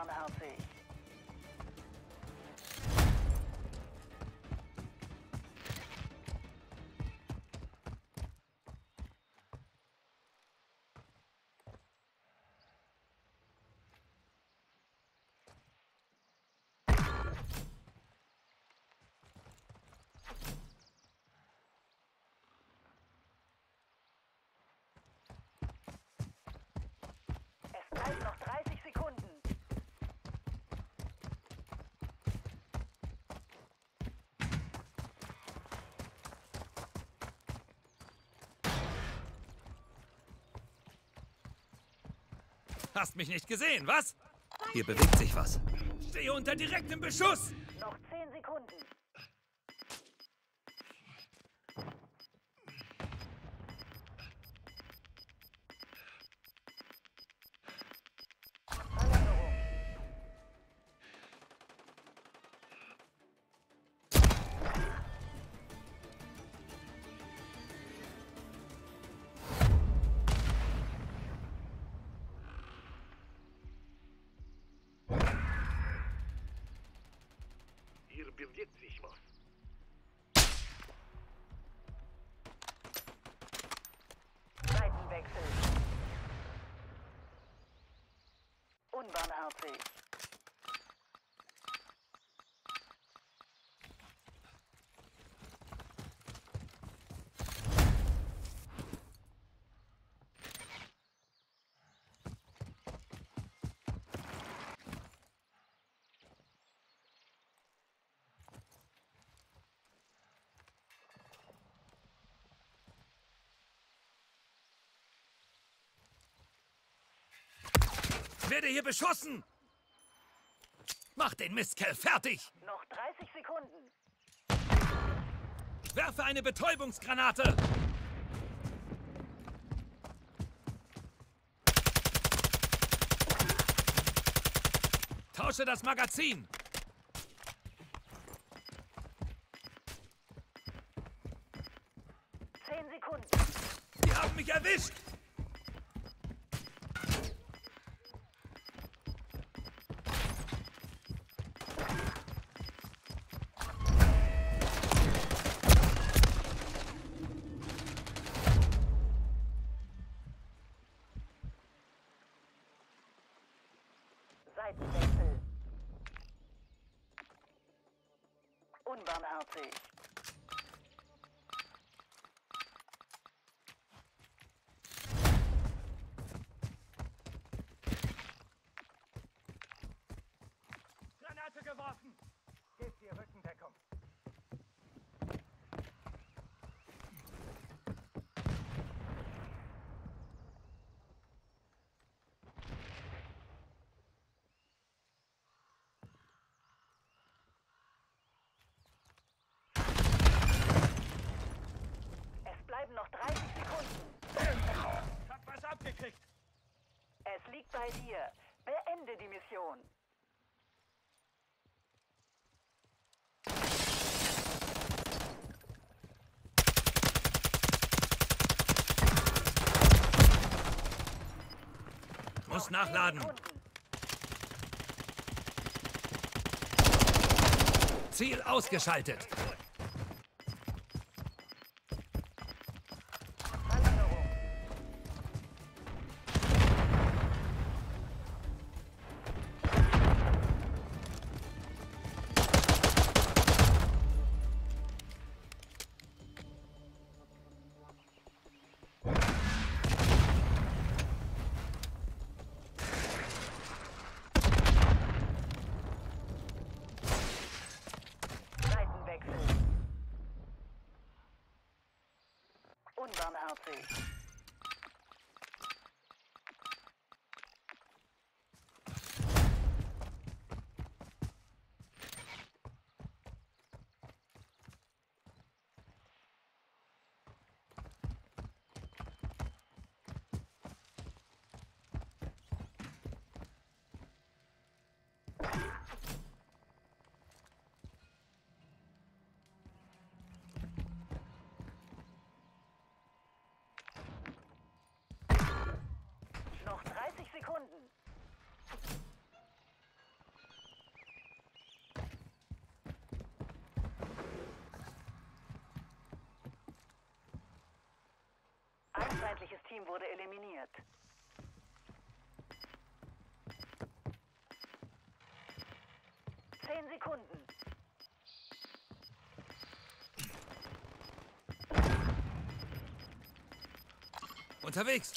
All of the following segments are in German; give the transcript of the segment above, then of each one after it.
inbound LZ. Noch 30 Sekunden. Hast mich nicht gesehen, was? Hier bewegt sich was. Stehe unter direktem Beschuss. Noch 10 Sekunden. Bewegt sich was. Seitenwechsel. Unbahn RC. Ich werde hier beschossen! Mach den Mistkerl fertig! Noch 30 Sekunden! Ich werfe eine Betäubungsgranate! Tausche das Magazin! Zehn Sekunden! Die haben mich erwischt! Seitenwechsel. Unbarmherzig. Granate geworfen. Gebt ihr Rückendeckung. Noch 30 Sekunden. Ich hab was abgekriegt. Es liegt bei dir. Beende die Mission. Muss nachladen. Ziel ausgeschaltet. Unbarmherzig. Noch 30 Sekunden. Team wurde eliminiert. Zehn Sekunden. Unterwegs!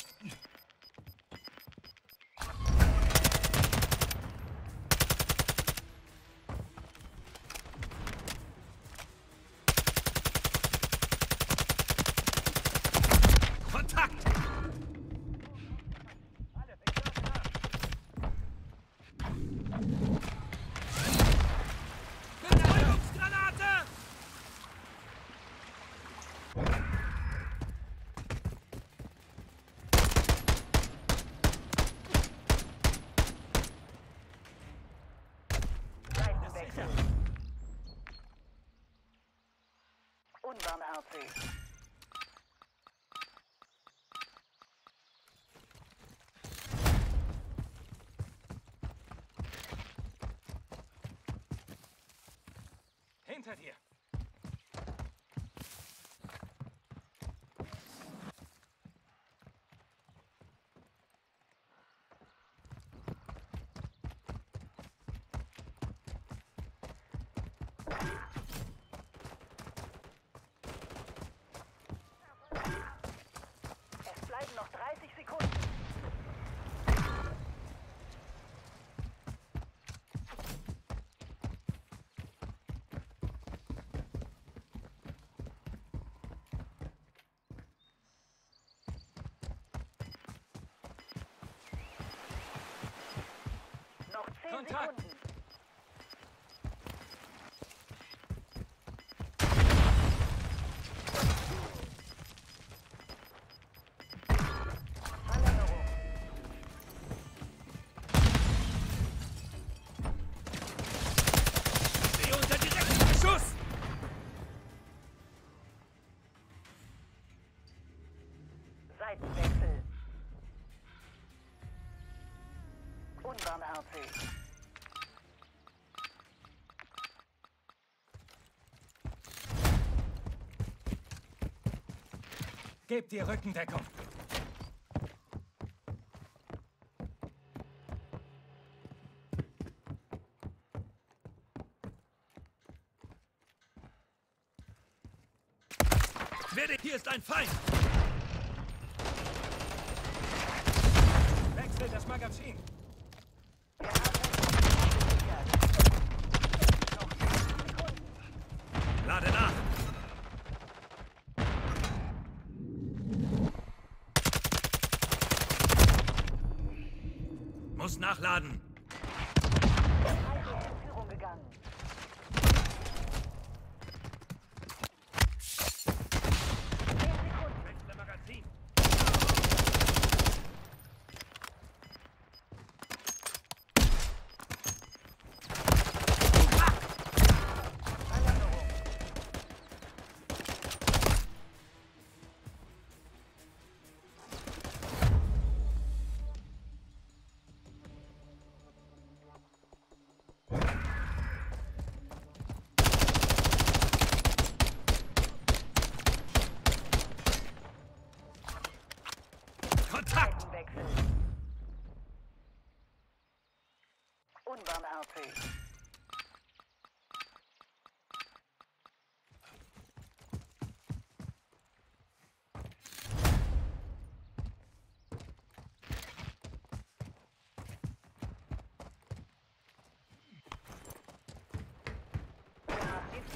Hinter dir! Noch 30 Sekunden. Noch 10 Kontakt. Sekunden. Seitenwechsel. Unbarmherzig. Gebt die Rückendeckung. Hier ist ein Feind! Das Magazin. Lade nach. Muss nachladen.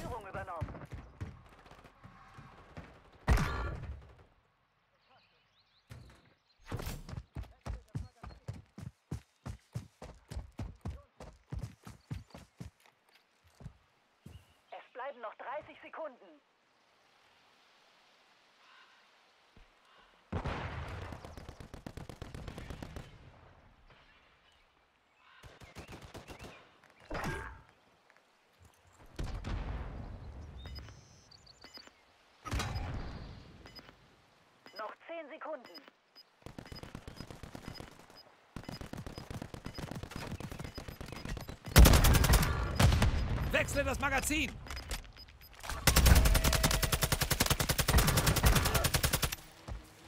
Führung übernommen. Es bleiben noch 30 Sekunden. Sekunden. Wechsle das Magazin.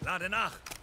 Lade nach.